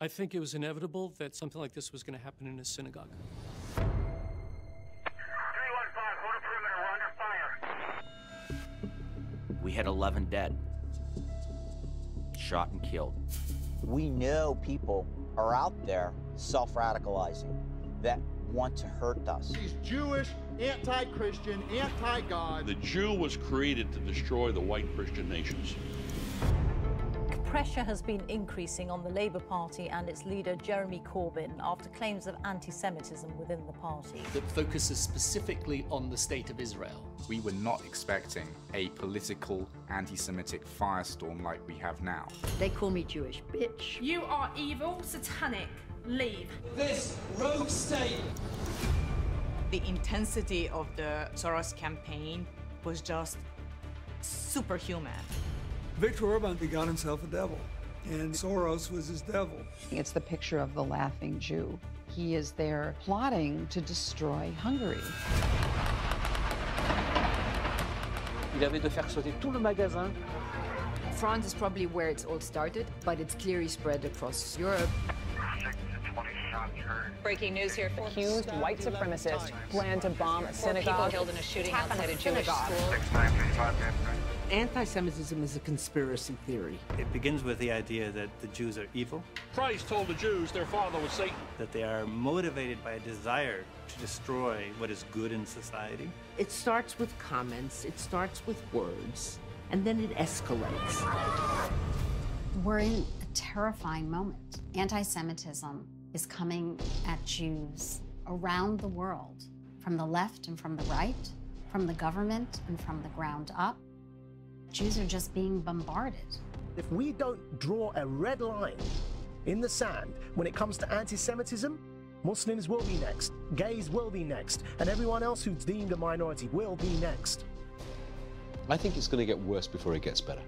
I think it was inevitable that something like this was going to happen in a synagogue. 315, hold a perimeter, we're under fire. We had 11 dead, shot and killed. We know people are out there self-radicalizing that want to hurt us. He's Jewish, anti-Christian, anti-God. The Jew was created to destroy the white Christian nations. Pressure has been increasing on the Labour Party and its leader Jeremy Corbyn after claims of anti-Semitism within the party. That focuses specifically on the state of Israel. We were not expecting a political anti-Semitic firestorm like we have now. They call me Jewish bitch. You are evil, satanic, leave. This rogue state. The intensity of the Soros campaign was just superhuman. Victor Orbán got himself a devil, and Soros was his devil. It's the picture of the laughing Jew. He is there plotting to destroy Hungary. Il avait de faire sauter tout le magasin. France is probably where it all started, but it's clearly spread across Europe. 6 to 20 shots heard. Breaking news here: accused white supremacists plan to bomb a synagogue. 4 people killed in a shooting outside a Jewish school. 6, 9, 3, 5, 9, 9. Anti-Semitism is a conspiracy theory. It begins with the idea that the Jews are evil. Christ told the Jews their father was Satan. That they are motivated by a desire to destroy what is good in society. It starts with comments, it starts with words, and then it escalates. We're in a terrifying moment. Anti-Semitism is coming at Jews around the world, from the left and from the right, from the government and from the ground up. Jews are just being bombarded. If we don't draw a red line in the sand when it comes to anti-Semitism, Muslims will be next, gays will be next, and everyone else who's deemed a minority will be next. I think it's going to get worse before it gets better.